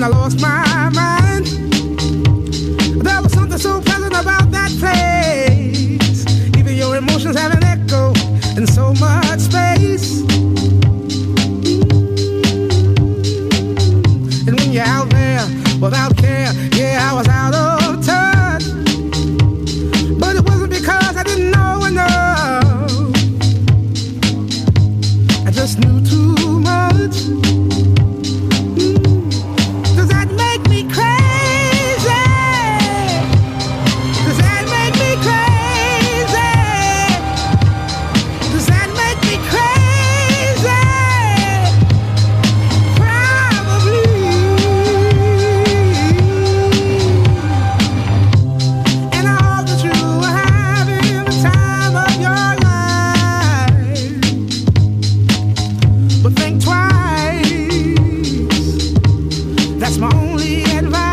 when I lost my mind. There was something so pleasant about that place. Even your emotions have an echo in so much space. And when you're out there without care, yeah, I was out of touch. But it wasn't because I didn't know enough. I just knew too much. But think twice. That's my only advice.